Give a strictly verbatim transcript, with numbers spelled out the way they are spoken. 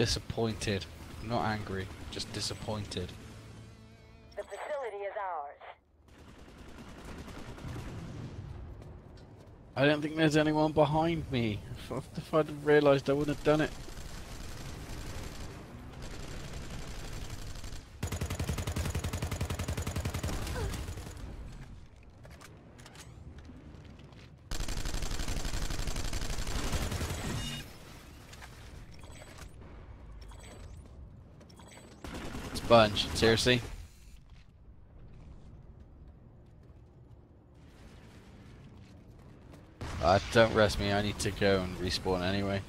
Disappointed. Not angry, just disappointed. The facility is ours. I don't think there's anyone behind me. If I'd have realised, I wouldn't have done it. Sponge, seriously? Uh, don't rest me, I need to go and respawn anyway.